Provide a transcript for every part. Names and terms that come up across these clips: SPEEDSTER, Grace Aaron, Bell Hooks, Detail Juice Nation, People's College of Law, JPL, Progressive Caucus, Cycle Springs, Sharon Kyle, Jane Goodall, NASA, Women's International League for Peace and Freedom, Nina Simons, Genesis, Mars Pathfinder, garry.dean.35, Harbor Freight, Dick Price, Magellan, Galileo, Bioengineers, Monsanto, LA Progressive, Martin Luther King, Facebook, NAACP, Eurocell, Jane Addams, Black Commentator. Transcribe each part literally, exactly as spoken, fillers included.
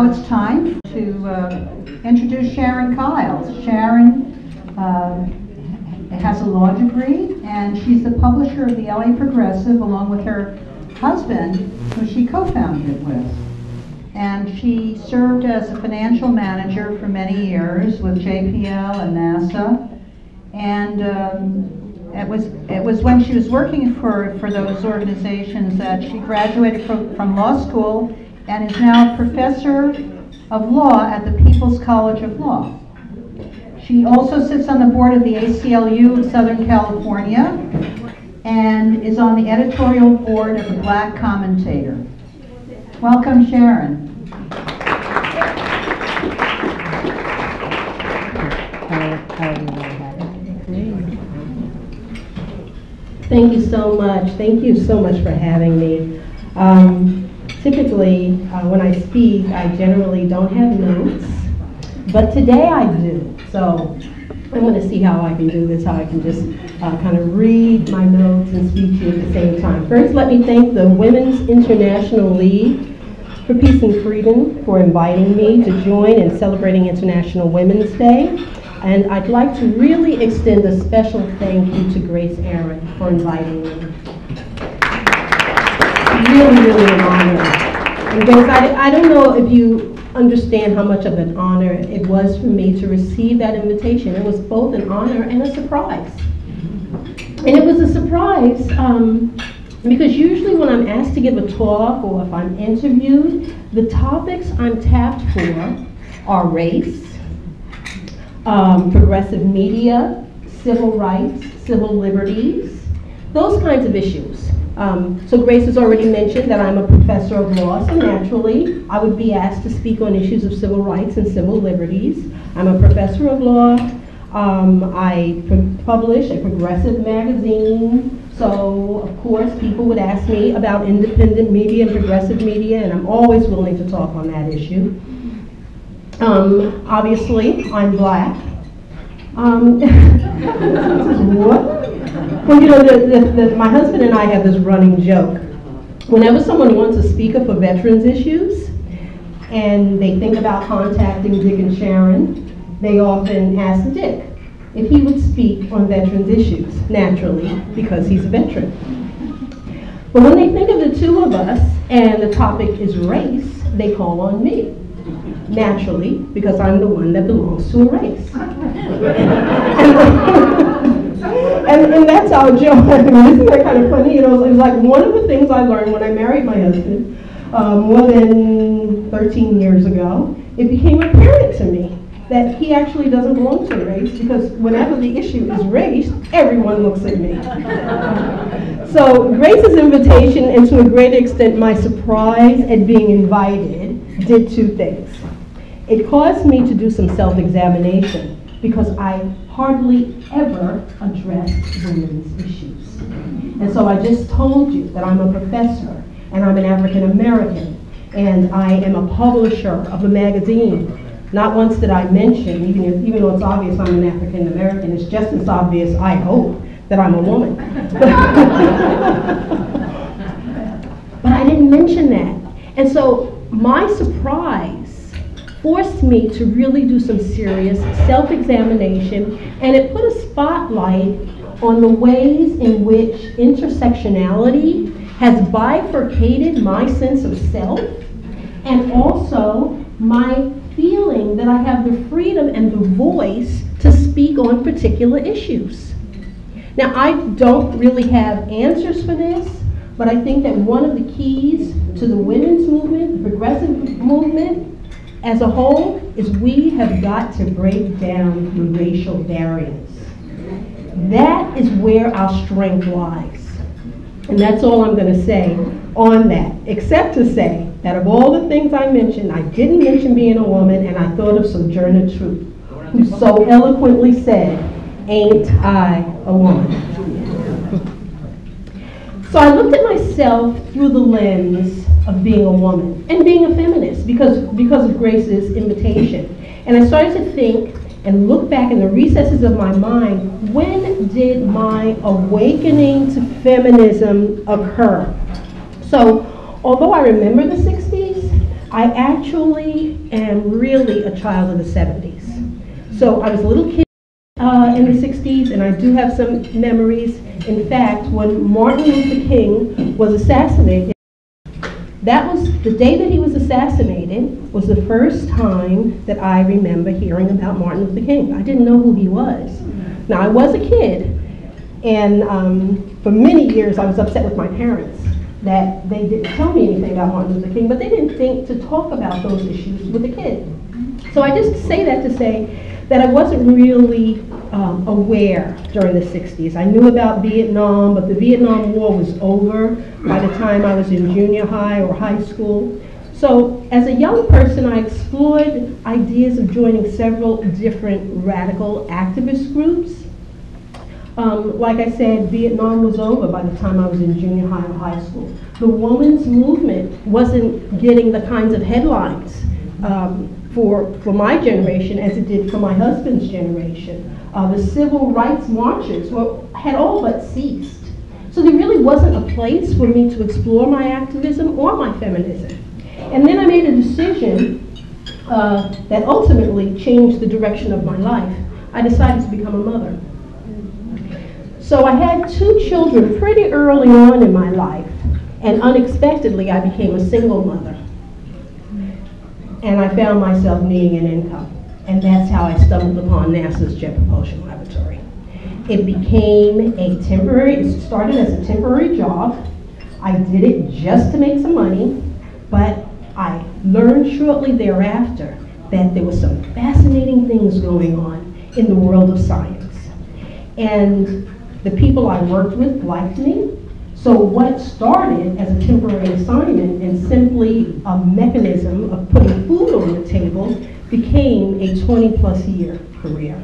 now it's time to uh, introduce Sharon Kyle. Sharon uh, has a law degree, and she's the publisher of the L A Progressive, along with her husband, who she co-founded with. And she served as a financial manager for many years with J P L and NASA. And um, it was it was when she was working for, for those organizations that she graduated from, from law school and is now a professor of law at the People's College of Law. She also sits on the board of the A C L U of Southern California and is on the editorial board of the Black Commentator. Welcome, Sharon. Thank you so much. Thank you so much for having me. Um, typically, uh, when I speak, I generally don't have notes, but today I do. So I'm going to see how I can do this, how I can just uh, kind of read my notes and speak to you at the same time. First, let me thank the Women's International League for Peace and Freedom for inviting me to join in celebrating International Women's Day. And I'd like to really extend a special thank you to Grace Aaron for inviting me. Really, really an honor. And Grace, I, I don't know if you understand how much of an honor it was for me to receive that invitation. It was both an honor and a surprise. And it was a surprise um, because usually when I'm asked to give a talk or if I'm interviewed, the topics I'm tapped for are race, um, progressive media, civil rights, civil liberties, those kinds of issues. Um, so Grace has already mentioned that I'm a professor of law, so naturally I would be asked to speak on issues of civil rights and civil liberties. I'm a professor of law. Um, I publish a progressive magazine, so of course people would ask me about independent media and progressive media, and I'm always willing to talk on that issue. Um, obviously, I'm black. Um, what? Well, you know, the, the, the, my husband and I have this running joke. Whenever someone wants a speaker for veterans issues, and they think about contacting Dick and Sharon, they often ask Dick if he would speak on veterans issues, naturally, because he's a veteran. But when they think of the two of us, and the topic is race, they call on me, naturally, because I'm the one that belongs to a race. and, And, and that's our joke. I mean, isn't that kind of funny? You know, it was like one of the things I learned when I married my husband um, more than thirteen years ago, it became apparent to me that he actually doesn't belong to a race because whenever the issue is race, everyone looks at me. So Grace's invitation and to a greater extent my surprise at being invited did two things. It caused me to do some self-examination because I hardly ever addressed women's issues. And so I just told you that I'm a professor, and I'm an African American, and I am a publisher of a magazine. Not once did I mention, even, if, even though it's obvious I'm an African American, it's just as obvious, I hope, that I'm a woman. But I didn't mention that. And so my surprise forced me to really do some serious self-examination, and it put a spotlight on the ways in which intersectionality has bifurcated my sense of self and also my feeling that I have the freedom and the voice to speak on particular issues. Now, I don't really have answers for this, but I think that one of the keys to the women's movement, the progressive movement, as a whole, is we have got to break down the racial barriers. That is where our strength lies. And that's all I'm going to say on that, except to say that of all the things I mentioned, I didn't mention being a woman, and I thought of Sojourner Truth, who so eloquently said, "Ain't I a woman?" So I looked at myself through the lens of being a woman and being a feminist because, because of Grace's invitation. And I started to think and look back in the recesses of my mind, when did my awakening to feminism occur? So although I remember the sixties, I actually am really a child of the seventies. So I was a little kid uh, in the sixties, and I do have some memories. In fact, when Martin Luther King was assassinated, that was the day that he was assassinated was the first time that I remember hearing about Martin Luther King. I didn't know who he was. Now, I was a kid, and um, for many years I was upset with my parents that they didn't tell me anything about Martin Luther King, but they didn't think to talk about those issues with a kid. So I just say that to say that I wasn't really um, aware during the sixties. I knew about Vietnam, but the Vietnam War was over by the time I was in junior high or high school. So as a young person, I explored ideas of joining several different radical activist groups. Um, like I said, Vietnam was over by the time I was in junior high or high school. The women's movement wasn't getting the kinds of headlines um, for, for my generation as it did for my husband's generation. Uh, the civil rights marches were, had all but ceased. So there really wasn't a place for me to explore my activism or my feminism. And then I made a decision uh, that ultimately changed the direction of my life. I decided to become a mother. So I had two children pretty early on in my life, and unexpectedly I became a single mother. And I found myself needing an income. And that's how I stumbled upon NASA's Jet Propulsion Laboratory. It became a temporary, it started as a temporary job. I did it just to make some money, but I learned shortly thereafter that there were some fascinating things going on in the world of science. And the people I worked with liked me. So what started as a temporary assignment and simply a mechanism of putting food on the table became a twenty plus year career.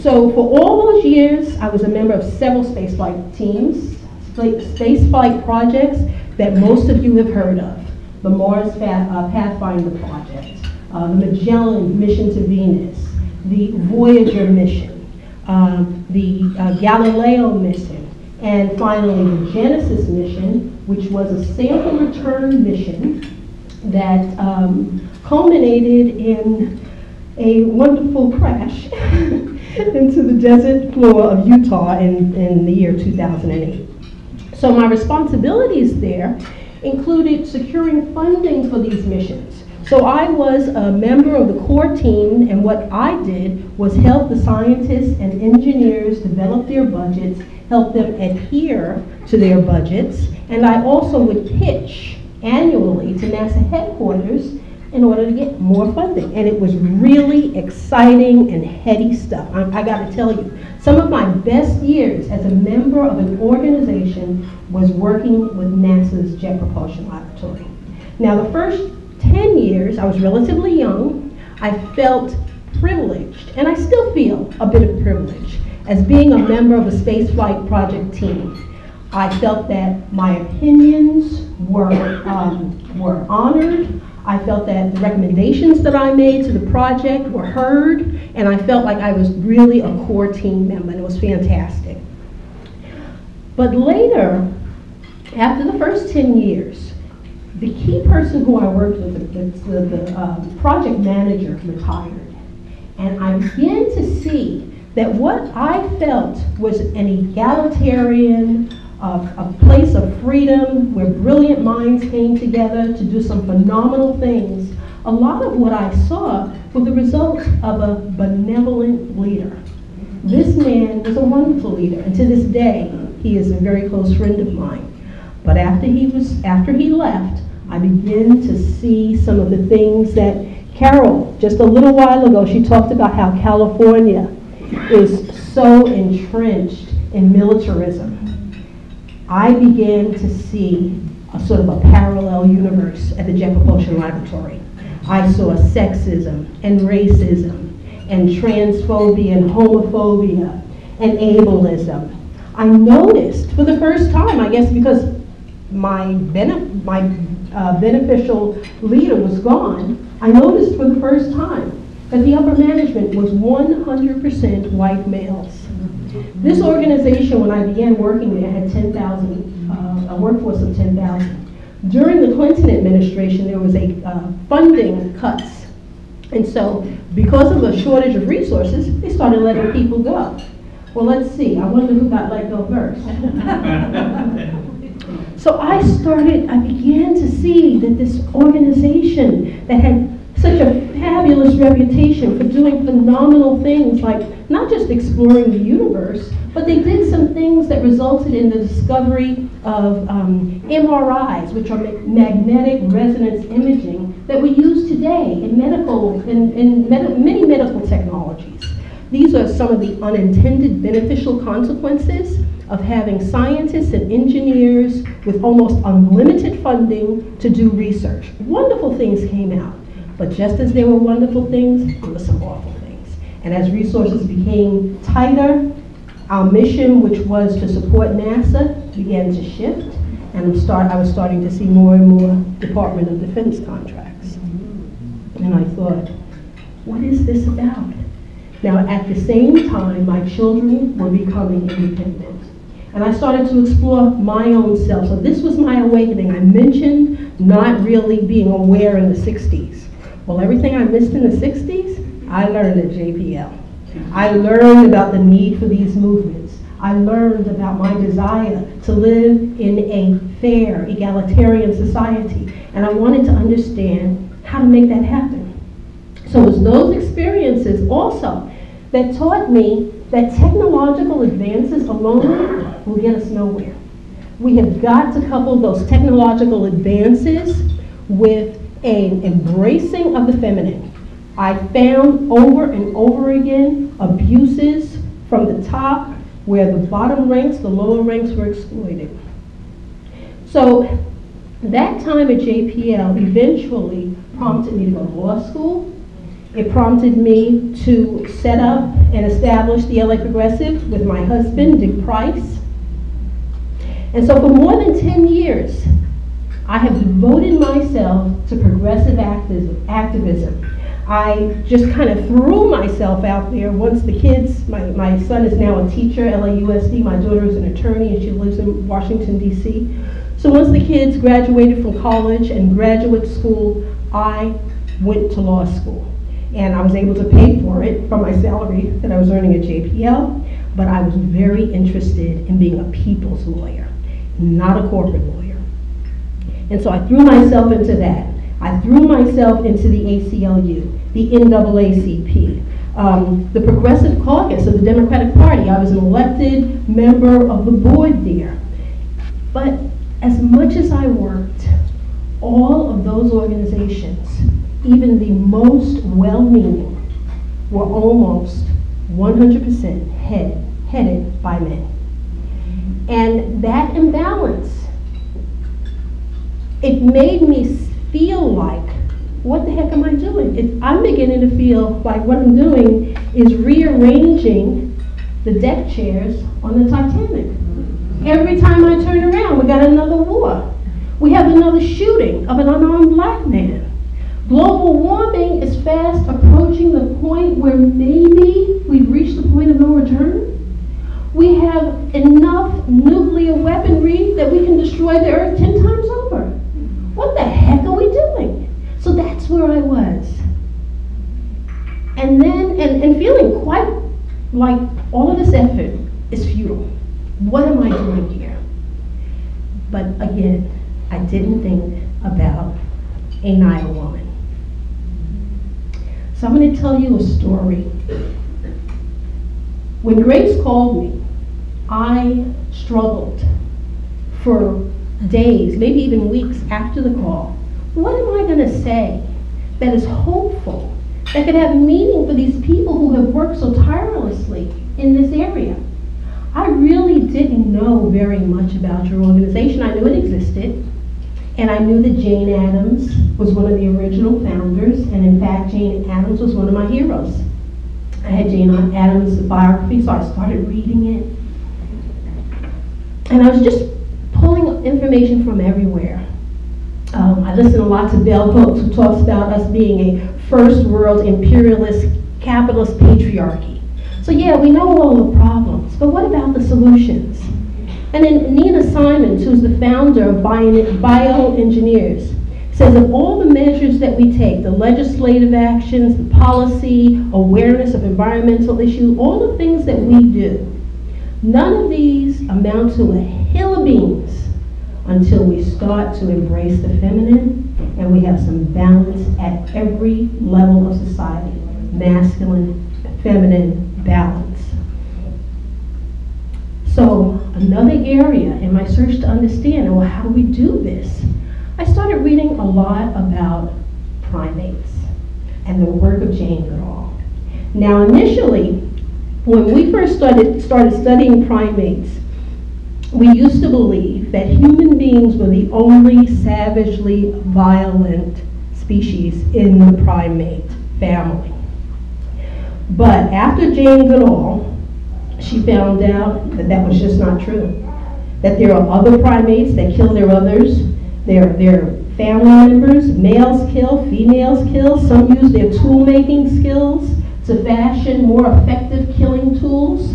So for all those years, I was a member of several spaceflight teams, spaceflight projects that most of you have heard of. The Mars Pathfinder project, uh, the Magellan mission to Venus, the Voyager mission, Um, the uh, Galileo mission, and finally the Genesis mission, which was a sample return mission that um, culminated in a wonderful crash into the desert floor of Utah in, in the year two thousand eight. So my responsibilities there included securing funding for these missions. So I was a member of the core team, and what I did was help the scientists and engineers develop their budgets, help them adhere to their budgets, and I also would pitch annually to NASA headquarters in order to get more funding. And it was really exciting and heady stuff. I, I gotta tell you, some of my best years as a member of an organization was working with NASA's Jet Propulsion Laboratory. Now the first ten years, I was relatively young. I felt privileged, and I still feel a bit of privilege, as being a member of a spaceflight project team. I felt that my opinions were, um, were honored. I felt that the recommendations that I made to the project were heard, and I felt like I was really a core team member, and it was fantastic. But later, after the first ten years, the key person who I worked with, the, the, the uh, project manager, retired. And I began to see that what I felt was an egalitarian, uh, a place of freedom where brilliant minds came together to do some phenomenal things. A lot of what I saw was the result of a benevolent leader. This man was a wonderful leader, and to this day, he is a very close friend of mine. But after he was, after he left, I began to see some of the things that Carol, just a little while ago, she talked about how California is so entrenched in militarism. I began to see a sort of a parallel universe at the Jet Propulsion Laboratory. I saw sexism and racism and transphobia and homophobia and ableism. I noticed for the first time, I guess because my, benef my uh, beneficial leader was gone, I noticed for the first time that the upper management was one hundred percent white males. This organization, when I began working there, had ten thousand, uh, a workforce of ten thousand. During the Clinton administration, there was a uh, funding cuts. And so because of a shortage of resources, they started letting people go. Well, let's see, I wonder who got let go first. So I started, I began to see that this organization that had such a fabulous reputation for doing phenomenal things, like not just exploring the universe, but they did some things that resulted in the discovery of um, M R Is, which are magnetic resonance imaging, that we use today in medical, in, in med many medical technologies. These are some of the unintended beneficial consequences of having scientists and engineers with almost unlimited funding to do research. Wonderful things came out, but just as there were wonderful things, there were some awful things. And as resources became tighter, our mission, which was to support NASA, began to shift, and start, I was starting to see more and more Department of Defense contracts. And I thought, what is this about? Now, at the same time, my children were becoming independent. And I started to explore my own self. So this was my awakening. I mentioned not really being aware in the sixties. Well, everything I missed in the sixties, I learned at J P L. I learned about the need for these movements. I learned about my desire to live in a fair, egalitarian society. And I wanted to understand how to make that happen. So it was those experiences also that taught me that technological advances alone will get us nowhere. We have got to couple those technological advances with an embracing of the feminine. I found over and over again abuses from the top where the bottom ranks, the lower ranks were exploited. So that time at J P L eventually prompted me to go to law school. It prompted me to set up and establish the L A Progressive with my husband, Dick Price. And so for more than ten years, I have devoted myself to progressive activism. I just kind of threw myself out there once the kids, my, my son is now a teacher, L A U S D, my daughter is an attorney and she lives in Washington, D C. So once the kids graduated from college and graduate school, I went to law school. And I was able to pay for it from my salary that I was earning at J P L, but I was very interested in being a people's lawyer, not a corporate lawyer. And so I threw myself into that. I threw myself into the A C L U, the N double A C P, um, the Progressive Caucus of the Democratic Party. I was an elected member of the board there. But as much as I worked, all of those organizations, even the most well-meaning, were almost one hundred percent head, headed by men. And that imbalance, it made me feel like, what the heck am I doing? It, I'm beginning to feel like what I'm doing is rearranging the deck chairs on the Titanic. Every time I turn around, we got another war. We have another shooting of an unarmed black man. Global warming is fast approaching the point where maybe we've reached the point of no return. We have enough nuclear weaponry that we can destroy the earth ten times over. What the heck are we doing? So that's where I was. And then, and, and feeling quite like all of this effort is futile. What am I doing here? But again, I didn't think about a Nile woman. So I'm going to tell you a story. When Grace called me, I struggled for days, maybe even weeks after the call. What am I going to say that is hopeful, that could have meaning for these people who have worked so tirelessly in this area? I really didn't know very much about your organization. I knew it existed. And I knew that Jane Addams was one of the original founders, and in fact, Jane Addams was one of my heroes. I had Jane Addams' biography, so I started reading it. And I was just pulling up information from everywhere. Um, I listened a lot to Bell Hooks, who talks about us being a first world imperialist, capitalist patriarchy. So yeah, we know all the problems, but what about the solutions? And then Nina Simons, who's the founder of Bioengineers, says of all the measures that we take, the legislative actions, the policy, awareness of environmental issues, all the things that we do, none of these amount to a hill of beans until we start to embrace the feminine and we have some balance at every level of society. Masculine, feminine, balance. So another area in my search to understand, well, how do we do this? I started reading a lot about primates and the work of Jane Goodall. Now initially, when we first started, started studying primates, we used to believe that human beings were the only savagely violent species in the primate family. But after Jane Goodall, she found out that that was just not true. That there are other primates that kill their others, their, their family members. Males kill, females kill. Some use their tool-making skills to fashion more effective killing tools.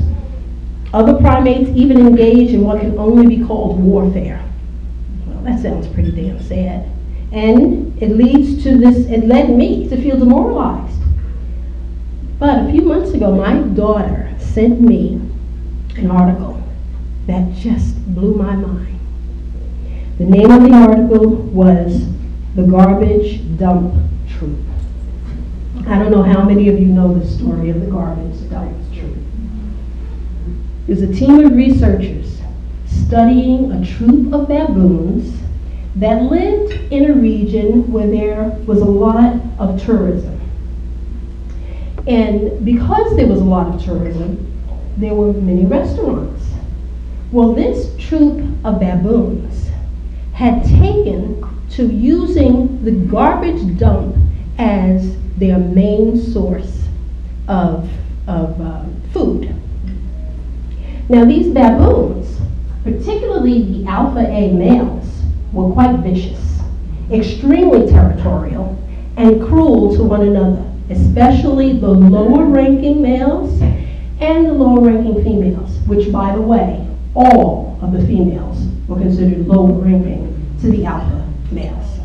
Other primates even engage in what can only be called warfare. Well, that sounds pretty damn sad. And it leads to this, it led me to feel demoralized. But a few months ago, my daughter sent me an article that just blew my mind. The name of the article was The Garbage Dump Troop. I don't know how many of you know the story of the garbage dump troop. It was a team of researchers studying a troop of baboons that lived in a region where there was a lot of tourism. And because there was a lot of tourism, there were many restaurants. Well, this troop of baboons had taken to using the garbage dump as their main source of, of uh, food. Now, these baboons, particularly the alpha A males, were quite vicious, extremely territorial, and cruel to one another, especially the lower-ranking males and the lower-ranking females, which, by the way, all of the females were considered lower-ranking to the alpha males.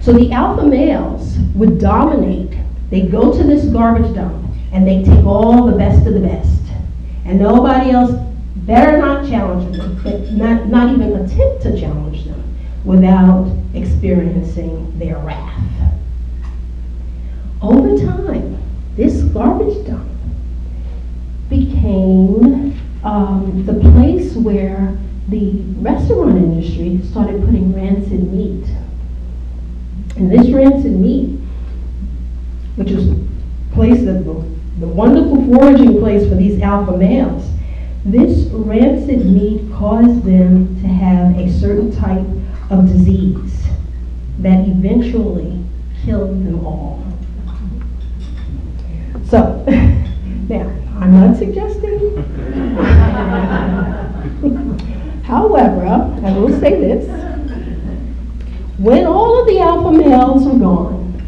So the alpha males would dominate. They go to this garbage dump, and they take all the best of the best. And nobody else better not challenge them, but not, not even attempt to challenge them without experiencing their wrath. Over time, this garbage dump became um, the place where the restaurant industry started putting rancid meat. And this rancid meat, which was place that the, the wonderful foraging place for these alpha males, this rancid meat caused them to have a certain type of disease that eventually killed them all. So, now, I'm not suggesting. However, I will say this. When all of the alpha males were gone,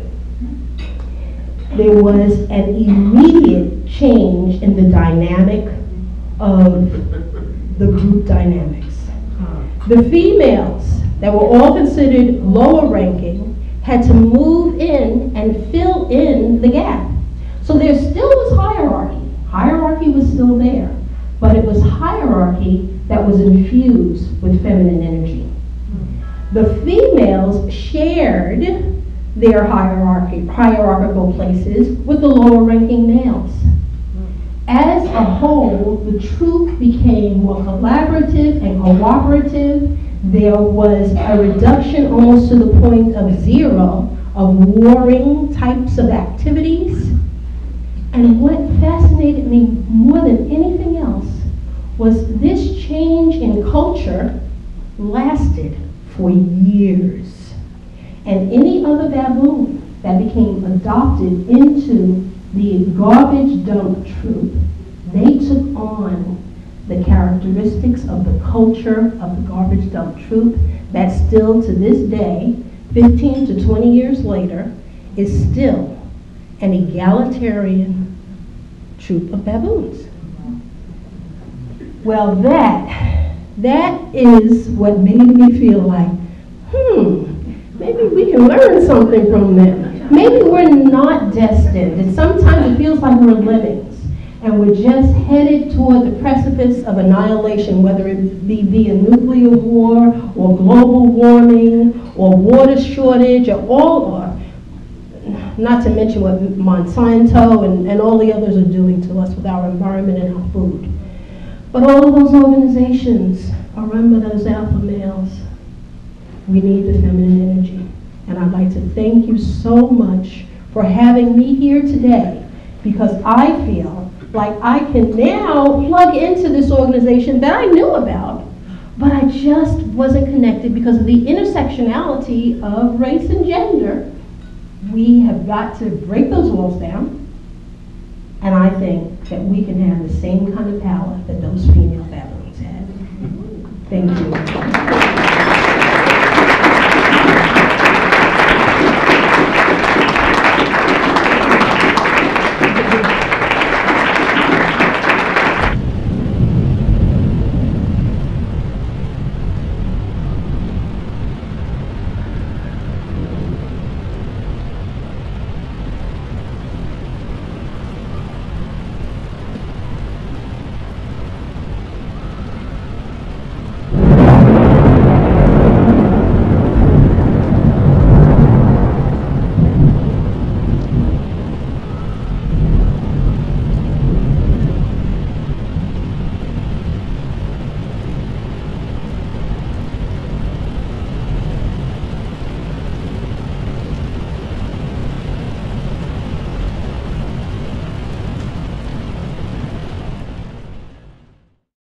there was an immediate change in the dynamic of the group dynamics. The females that were all considered lower ranking had to move in and fill in the gap. So there still was hierarchy. Hierarchy was still there, but it was hierarchy that was infused with feminine energy. The females shared their hierarchy, hierarchical places with the lower-ranking males. As a whole, the troop became more collaborative and cooperative. There was a reduction almost to the point of zero of warring types of activities. And what fascinated me more than anything else was this change in culture lasted for years. And any other baboon that became adopted into the garbage dump troop, they took on the characteristics of the culture of the garbage dump troop that still to this day, fifteen to twenty years later, is still an egalitarian troop of baboons. Well, that That is what made me feel like, hmm, maybe we can learn something from them. Maybe we're not destined, and sometimes it feels like we're livings, and we're just headed toward the precipice of annihilation, whether it be via nuclear war, or global warming, or water shortage, or all, or not to mention what Monsanto and, and all the others are doing to us with our environment and our food. But all of those organizations are run by those alpha males. We need the feminine energy. And I'd like to thank you so much for having me here today, because I feel like I can now plug into this organization that I knew about, but I just wasn't connected because of the intersectionality of race and gender. We have got to break those walls down, and I think that we can have the same kind of power that those female families had. Thank you.